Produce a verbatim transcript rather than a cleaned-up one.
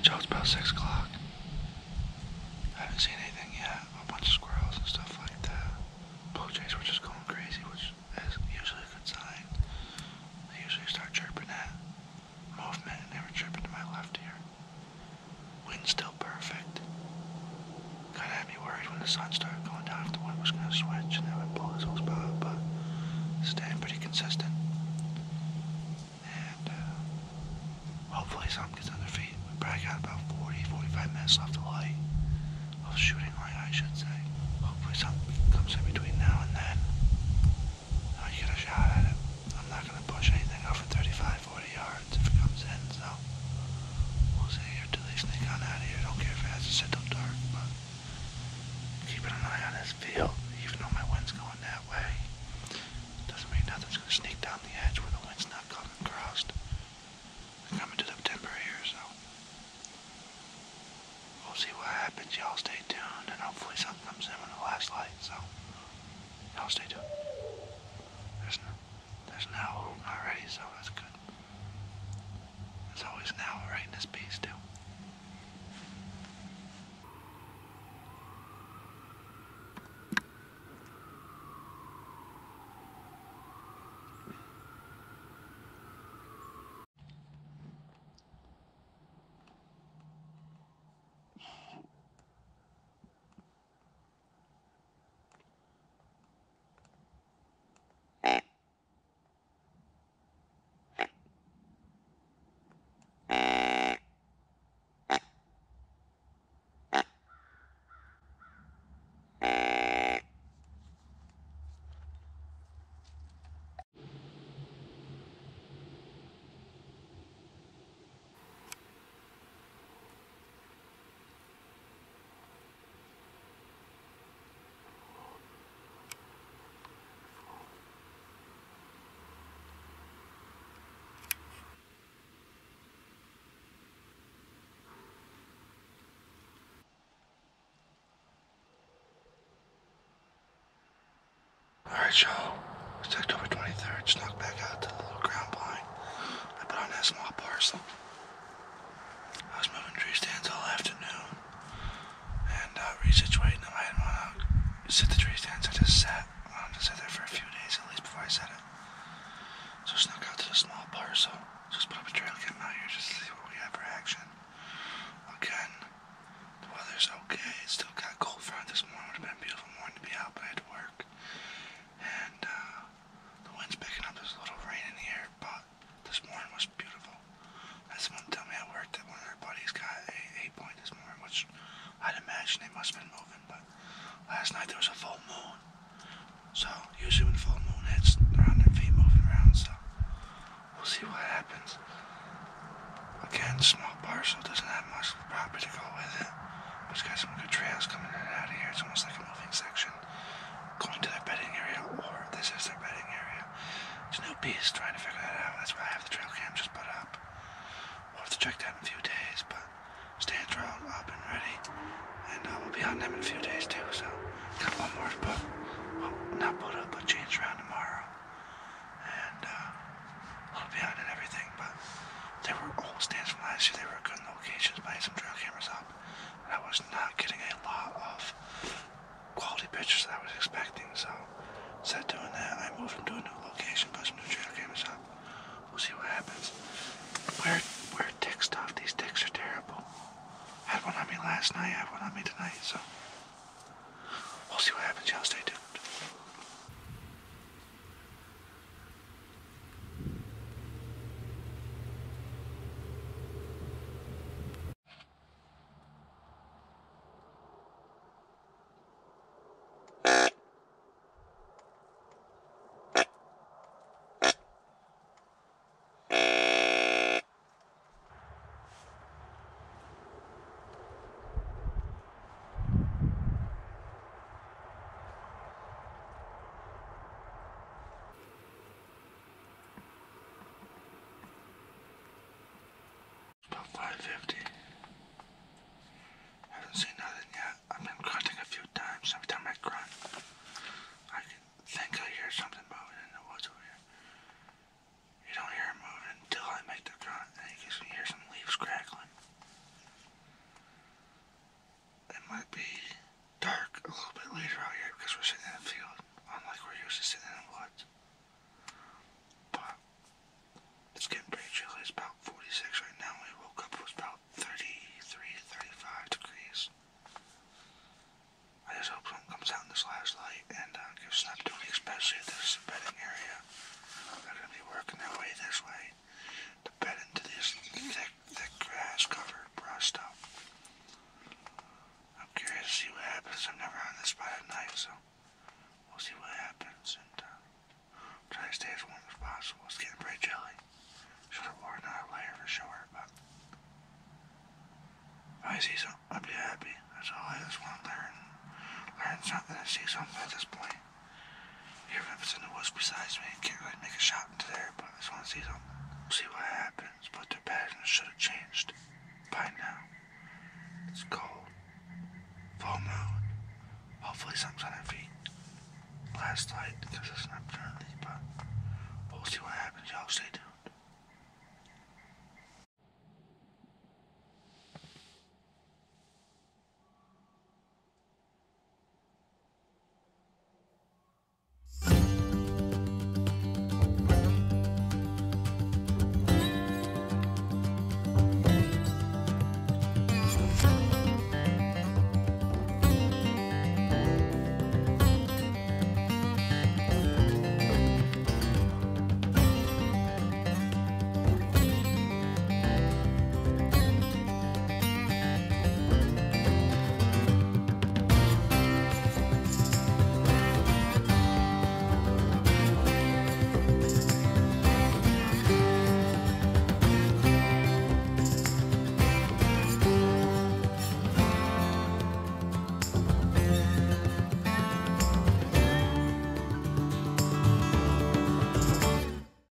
night job's about six o'clock. I haven't seen anything yet. A bunch of squirrels and stuff like that. Blue jays were just going crazy, which is usually a good sign. They usually start chirping at movement, and they were chirping to my left ear. Wind's still perfect. Kinda had me worried when the sun started going down if the wind was gonna switch and it would blow this whole spot up, but it's staying pretty consistent. Hopefully something gets under feet. We probably got about forty, forty-five minutes left of light. Of shooting light, I should say. Hopefully something comes in between now and then. Now you get a shot at it. I'm not going to push anything over thirty-five, forty yards if it comes in, so we'll see here till they sneak on out of here. I don't care if it has to sit till dark, but keeping an eye on this field, even though my wind's going that way, doesn't mean nothing's going to sneak down the edge where the wind's not coming crossed. Coming to the timber here, so we'll see what happens. Y'all stay tuned, and hopefully something comes in with the last light, so y'all stay tuned. There's no, there's an owl already, so that's good. There's always an owl right in this piece, too. Alright y'all, it's October twenty-third, snuck back out to the little ground blind I put on that small parcel. I was moving tree stands all afternoon and uh, resituating them. I didn't want to sit the tree stands, I just sat. I wanted to sit there for a few days at least before I set it. So I snuck out to the small parcel, just put up a trail cam out here just to see what we have for action. Again, the weather's okay, it still got cold front this morning, would have been a beautiful morning to be out, but I had to work. And uh, the wind's picking up, there's a little rain in the air, but this morning was beautiful. I had someone tell me at work that one of their buddies got a eight point this morning, which I'd imagine they must have been moving, but last night there was a full moon. So usually when the full moon hits, they're on their feet moving around, so we'll see what happens. Again, small parcel, doesn't have much property to go with it, but it's got some good trails coming in and out of here. It's almost like a moving section. Going to their bedding area, or this is their bedding area. It's a new piece, trying to figure that out. That's why I have the trail cam just put up. We'll have to check that in a few days, but stands are all up and ready, and uh, we'll be on them in a few days too, so got one more to put, well, not put up, but change around tomorrow, and uh, a little behind and everything, but they were old stands from last year. They were good locations, but I had some trail cameras up, and I was not getting a lot of quality pictures that I was expecting, so instead of doing that, I moved them to a new location, put some new trail cameras up. We'll see what happens. Wear, wear tick stuff. These ticks are terrible. I had one on me last night, I have one on me tonight, so we'll see what happens. Y'all stay tuned. so we'll see what happens, and uh, try to stay as warm as possible. It's getting pretty chilly. Should have worn another layer for sure, but if I see something, I'd be happy. That's all. I just want to learn, learn something and see something at this point. Even if it's in the woods besides me, I can't really make a shot into there, but I just want to see something. We'll see what happens, but their pattern should have changed by now. It's cold. Full moon. Hopefully something's on their feet. Last light, because it's an opportunity, but we'll see what happens. Y'all stay tuned.